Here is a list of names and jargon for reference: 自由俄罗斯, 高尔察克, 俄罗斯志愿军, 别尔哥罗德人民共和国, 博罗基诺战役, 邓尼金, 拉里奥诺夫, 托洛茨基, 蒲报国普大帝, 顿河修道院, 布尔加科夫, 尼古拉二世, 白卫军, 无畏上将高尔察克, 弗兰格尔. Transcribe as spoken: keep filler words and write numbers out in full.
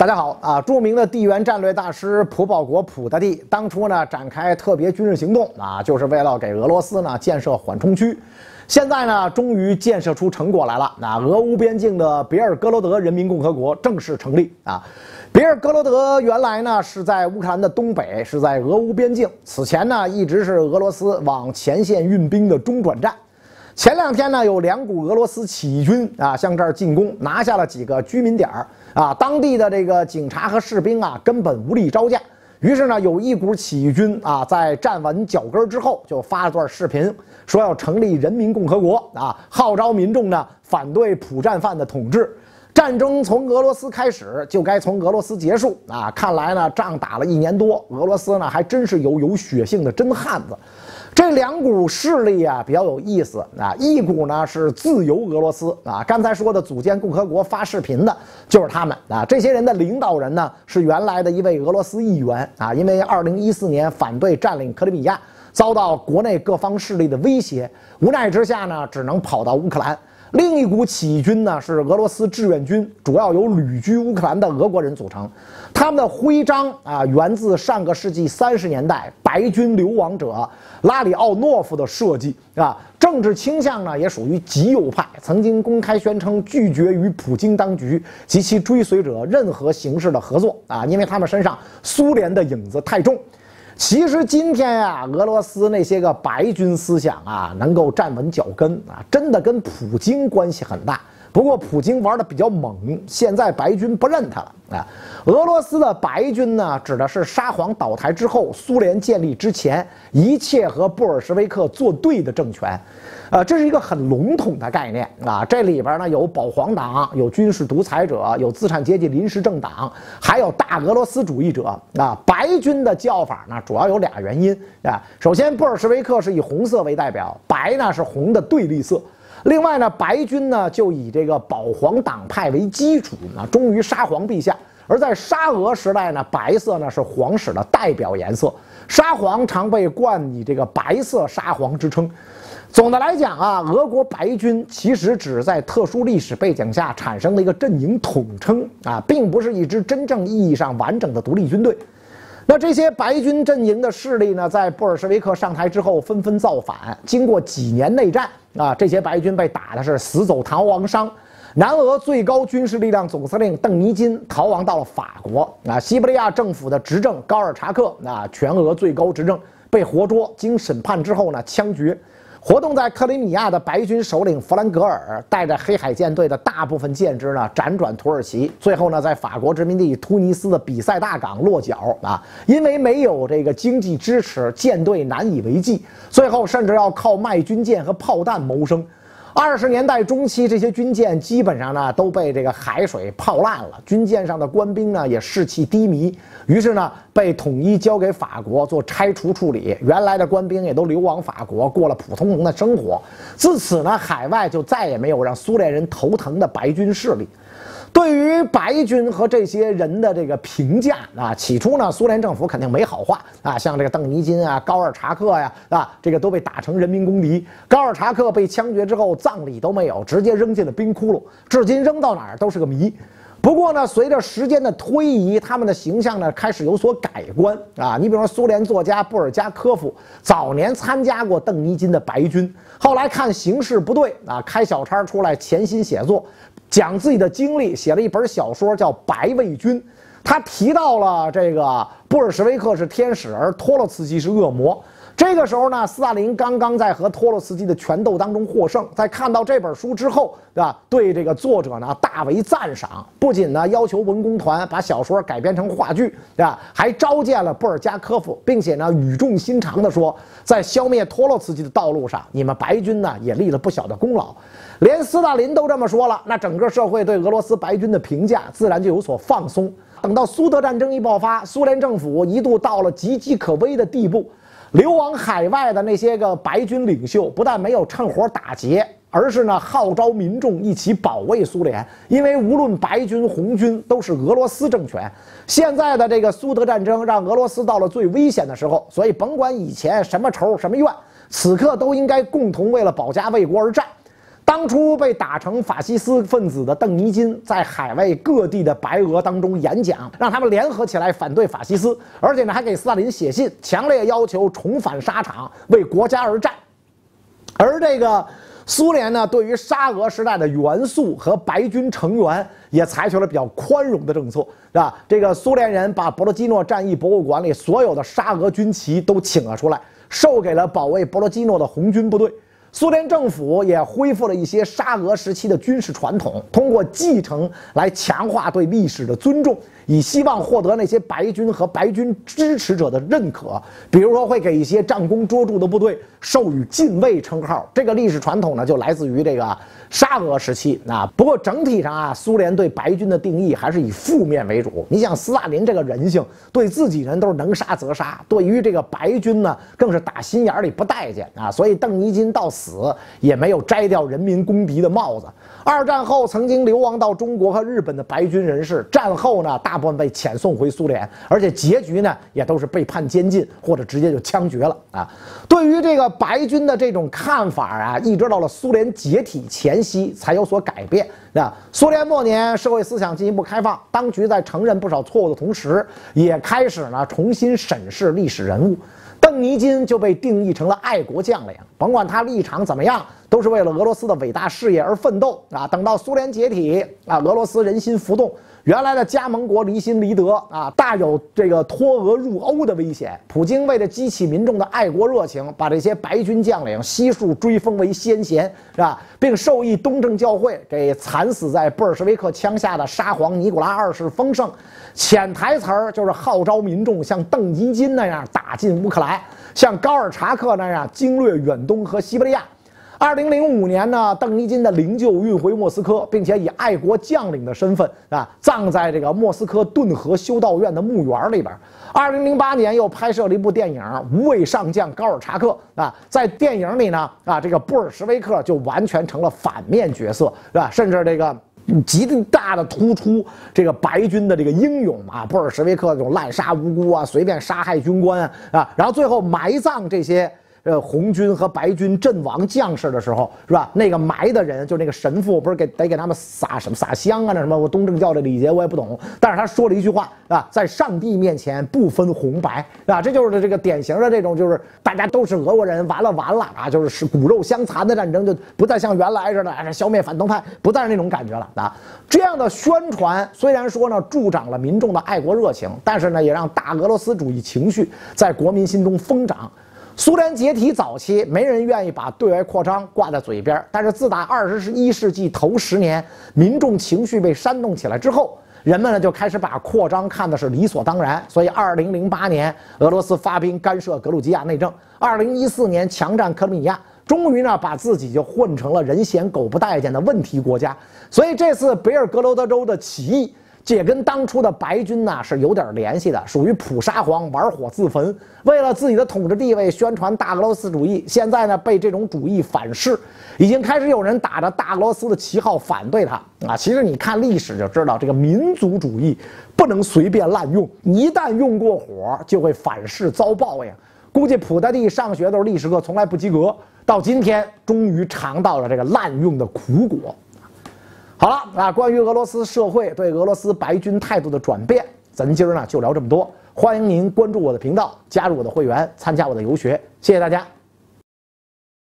大家好啊！著名的地缘战略大师蒲报国普大帝当初呢展开特别军事行动啊，就是为了给俄罗斯呢建设缓冲区。现在呢，终于建设出成果来了。那俄乌边境的别尔哥罗德人民共和国正式成立啊！别尔哥罗德原来呢是在乌克兰的东北，是在俄乌边境。此前呢，一直是俄罗斯往前线运兵的中转站。 前两天呢，有两股俄罗斯起义军啊，向这儿进攻，拿下了几个居民点啊。当地的这个警察和士兵啊，根本无力招架。于是呢，有一股起义军啊，在站稳脚跟之后，就发了段视频，说要成立人民共和国啊，号召民众呢反对普战犯的统治。战争从俄罗斯开始，就该从俄罗斯结束啊。看来呢，仗打了一年多，俄罗斯呢还真是有有血性的真汉子。 这两股势力啊比较有意思啊，一股呢是自由俄罗斯啊，刚才说的组建共和国发视频的就是他们啊。这些人的领导人呢是原来的一位俄罗斯议员啊，因为二零一四年反对占领克里米亚，遭到国内各方势力的威胁，无奈之下呢只能跑到乌克兰。另一股起义军呢是俄罗斯志愿军，主要由旅居乌克兰的俄国人组成，他们的徽章啊源自上个世纪三十年代白军流亡者拉 拉里奥诺夫的设计啊，政治倾向呢也属于极右派，曾经公开宣称拒绝与普京当局及其追随者任何形式的合作啊，因为他们身上苏联的影子太重。其实今天呀、啊，俄罗斯那些个白军思想啊，能够站稳脚跟啊，真的跟普京关系很大。 不过普京玩的比较猛，现在白军不认他了啊！俄罗斯的白军呢，指的是沙皇倒台之后，苏联建立之前一切和布尔什维克作对的政权，呃，这是一个很笼统的概念啊。这里边呢有保皇党，有军事独裁者，有资产阶级临时政党，还有大俄罗斯主义者啊。白军的叫法呢，主要有俩原因啊。首先，布尔什维克是以红色为代表，白呢是红的对立色。 另外呢，白军呢就以这个保皇党派为基础啊，忠于沙皇陛下。而在沙俄时代呢，白色呢是皇室的代表颜色，沙皇常被冠以这个白色沙皇之称。总的来讲啊，俄国白军其实只是在特殊历史背景下产生的一个阵营统称啊，并不是一支真正意义上完整的独立军队。 那这些白军阵营的势力呢，在布尔什维克上台之后纷纷造反。经过几年内战啊，这些白军被打的是死走逃亡伤。南俄最高军事力量总司令邓尼金逃亡到了法国啊，西伯利亚政府的执政高尔察克啊，全俄最高执政被活捉，经审判之后呢，枪决。活动在克里米亚的白军首领弗兰格尔带着黑海舰队的大部分舰只呢，辗转土耳其，最后呢，在法国殖民地突尼斯的比塞大港落脚啊。因为没有这个经济支持，舰队难以为继，最后甚至要靠卖军舰和炮弹谋生。二十年代中期，这些军舰基本上呢都被这个海水泡烂了，军舰上的官兵呢也士气低迷，于是呢被统一交给法国做拆除处理。原来的官兵也都流亡法国，过了普通人的生活。自此呢，海外就再也没有让苏联人头疼的白军势力。对于白军和这些人的这个评价啊，起初呢，苏联政府肯定没好话啊，像这个邓尼金啊、高尔察克呀 啊, 啊，这个都被打成人民公敌。高尔察克被枪决之后，葬礼都没有，直接扔进了冰窟窿，至今扔到哪儿都是个谜。 不过呢，随着时间的推移，他们的形象呢开始有所改观啊。你比如说，苏联作家布尔加科夫早年参加过邓尼金的白军，后来看形势不对啊，开小差出来潜心写作，讲自己的经历，写了一本小说叫《白卫军》。他提到了这个布尔什维克是天使，而托洛茨基是恶魔。 这个时候呢，斯大林刚刚在和托洛茨基的权斗当中获胜，在看到这本书之后，对吧？对这个作者呢大为赞赏，不仅呢要求文工团把小说改编成话剧，对吧？还召见了布尔加科夫，并且呢语重心长地说，在消灭托洛茨基的道路上，你们白军呢也立了不小的功劳。连斯大林都这么说了，那整个社会对俄罗斯白军的评价自然就有所放松。等到苏德战争一爆发，苏联政府一度到了岌岌可危的地步。 流亡海外的那些个白军领袖，不但没有趁火打劫，而是呢号召民众一起保卫苏联。因为无论白军、红军都是俄罗斯政权。现在的这个苏德战争让俄罗斯到了最危险的时候，所以甭管以前什么仇什么怨，此刻都应该共同为了保家卫国而战。当初被打成法西斯分子的邓尼金，在海外各地的白俄当中演讲，让他们联合起来反对法西斯，而且呢还给斯大林写信，强烈要求重返沙场，为国家而战。而这个苏联呢，对于沙俄时代的元素和白军成员，也采取了比较宽容的政策，是吧？这个苏联人把博罗基诺战役博物馆里所有的沙俄军旗都请了出来，授给了保卫博罗基诺的红军部队。苏联政府也恢复了一些沙俄时期的军事传统，通过继承来强化对历史的尊重，以希望获得那些白军和白军支持者的认可。比如说，会给一些战功卓著的部队授予禁卫称号。这个历史传统呢，就来自于这个沙俄时期啊。不过整体上啊，苏联对白军的定义还是以负面为主。你想，斯大林这个人性，对自己人都是能杀则杀，对于这个白军呢，更是打心眼里不待见啊。所以邓尼金到死。死也没有摘掉人民公敌的帽子。二战后曾经流亡到中国和日本的白军人士，战后呢大部分被遣送回苏联，而且结局呢也都是被判监禁或者直接就枪决了啊。对于这个白军的这种看法啊，一直到了苏联解体前夕才有所改变。那苏联末年，社会思想进一步开放，当局在承认不少错误的同时，也开始呢重新审视历史人物。邓尼金就被定义成了爱国将领，甭管他立场怎么样，都是为了俄罗斯的伟大事业而奋斗啊！等到苏联解体啊，俄罗斯人心浮动，原来的加盟国离心离德啊，大有这个脱俄入欧的危险。普京为了激起民众的爱国热情，把这些白军将领悉数追封为先贤，是吧？并授意东正教会给惨死在布尔什维克枪下的沙皇尼古拉二世封圣。潜台词儿就是号召民众像邓尼金那样打进乌克兰，像高尔察克那样经略远东和西伯利亚。二零零五年呢，邓尼金的灵柩运回莫斯科，并且以爱国将领的身份啊，葬在这个莫斯科顿河修道院的墓园里边。二零零八年又拍摄了一部电影《无畏上将高尔察克》啊，在电影里呢啊，这个布尔什维克就完全成了反面角色，是吧？甚至这个。极大的突出这个白军的这个英勇啊，布尔什维克这种滥杀无辜啊，随便杀害军官啊，啊，然后最后埋葬这些呃红军和白军阵亡将士的时候，是吧？那个埋的人就那个神父，不是给得给他们撒什么撒香啊，那什么我东正教的礼节我也不懂，但是他说了一句话啊，在上帝面前不分红白啊，这就是这个典型的这种就是大家都是俄国人，完了完了啊，就是是骨肉相残的战争，就不再像原来似的、哎、消灭反动派，不再是那种感觉了啊。这样的宣传虽然说呢助长了民众的爱国热情，但是呢也让大俄罗斯主义情绪在国民心中疯长。苏联解体早期，没人愿意把对外扩张挂在嘴边，但是自打二十一世纪头十年，民众情绪被煽动起来之后，人们呢就开始把扩张看的是理所当然。所以，二零零八年，俄罗斯发兵干涉格鲁吉亚内政；二零一四年，强占克里米亚。终于呢，把自己就混成了人嫌狗不待见的问题国家。所以，这次北尔格罗德州的起义，这也跟当初的白军呢是有点联系的，属于普沙皇玩火自焚，为了自己的统治地位宣传大俄罗斯主义。现在呢被这种主义反噬，已经开始有人打着大俄罗斯的旗号反对他啊。其实你看历史就知道，这个民族主义不能随便滥用，一旦用过火就会反噬遭报应。估计普大帝上学都是历史课从来不及格，到今天终于尝到了这个滥用的苦果。好了啊，关于俄罗斯社会对俄罗斯白军态度的转变，咱今儿呢就聊这么多。欢迎您关注我的频道，加入我的会员，参加我的游学，谢谢大家。